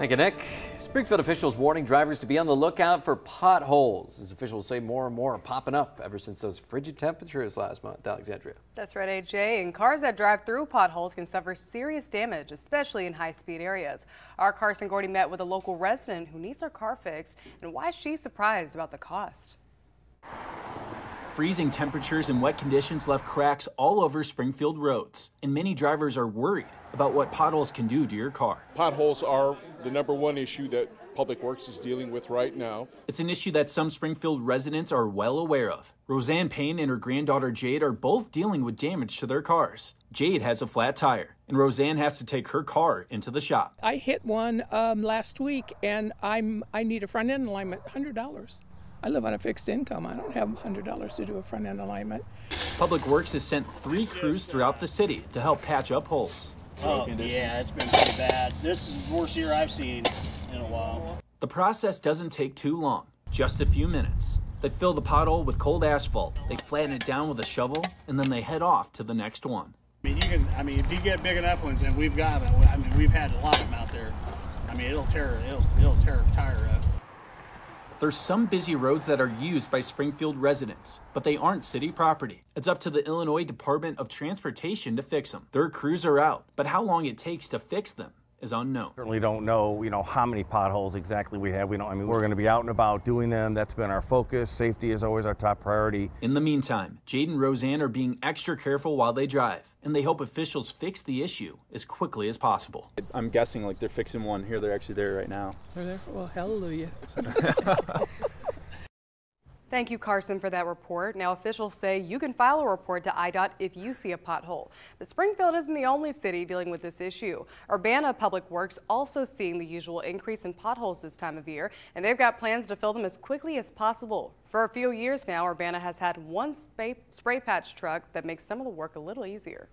Thank you, Nick. Springfield officials warning drivers to be on the lookout for potholes, as officials say more and more are popping up ever since those frigid temperatures last month. Alexandria. That's right, AJ. And cars that drive through potholes can suffer serious damage, especially in high-speed areas. Our Carson Gordy met with a local resident who needs her car fixed and why she's surprised about the cost. Freezing temperatures and wet conditions left cracks all over Springfield roads, and many drivers are worried about what potholes can do to your car. Potholes are the #1 issue that Public Works is dealing with right now. It's an issue that some Springfield residents are well aware of. Roseanne Payne and her granddaughter Jade are both dealing with damage to their cars. Jade has a flat tire, and Roseanne has to take her car into the shop. I hit one last week, and I need a front end alignment, $100. I live on a fixed income. I don't have $100 to do a front-end alignment. Public Works has sent 3 crews throughout the city to help patch up holes. Oh, yeah, it's been pretty bad. This is the worst year I've seen in a while. The process doesn't take too long, just a few minutes. They fill the pothole with cold asphalt, they flatten it down with a shovel, and then they head off to the next one. I mean, if you get big enough ones, and we've got them, I mean, we've had a lot of them out there. I mean, it'll tear a tire up. There's some busy roads that are used by Springfield residents, but they aren't city property. It's up to the Illinois Department of Transportation to fix them. Their crews are out, but how long it takes to fix them is unknown. Certainly don't know, how many potholes exactly we have. We're going to be out and about doing them. That's been our focus. Safety is always our top priority. In the meantime, Jade and Roseanne are being extra careful while they drive, and they hope officials fix the issue as quickly as possible. I'm guessing like they're fixing one here. They're actually there right now. They're there. Well, hallelujah. Thank you, Carson, for that report. Now, officials say you can file a report to IDOT if you see a pothole. But Springfield isn't the only city dealing with this issue. Urbana Public Works also seeing the usual increase in potholes this time of year, and they've got plans to fill them as quickly as possible. For a few years now, Urbana has had one spray patch truck that makes some of the work a little easier.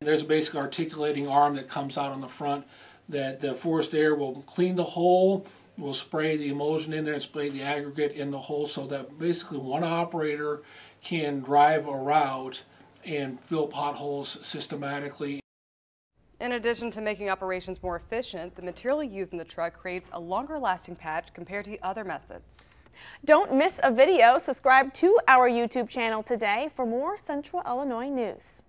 There's basically an articulating arm that comes out on the front that the forced air will clean the hole. We'll spray the emulsion in there and spray the aggregate in the hole so that basically one operator can drive a route and fill potholes systematically. In addition to making operations more efficient, the material used in the truck creates a longer lasting patch compared to other methods. Don't miss a video. Subscribe to our YouTube channel today for more Central Illinois news.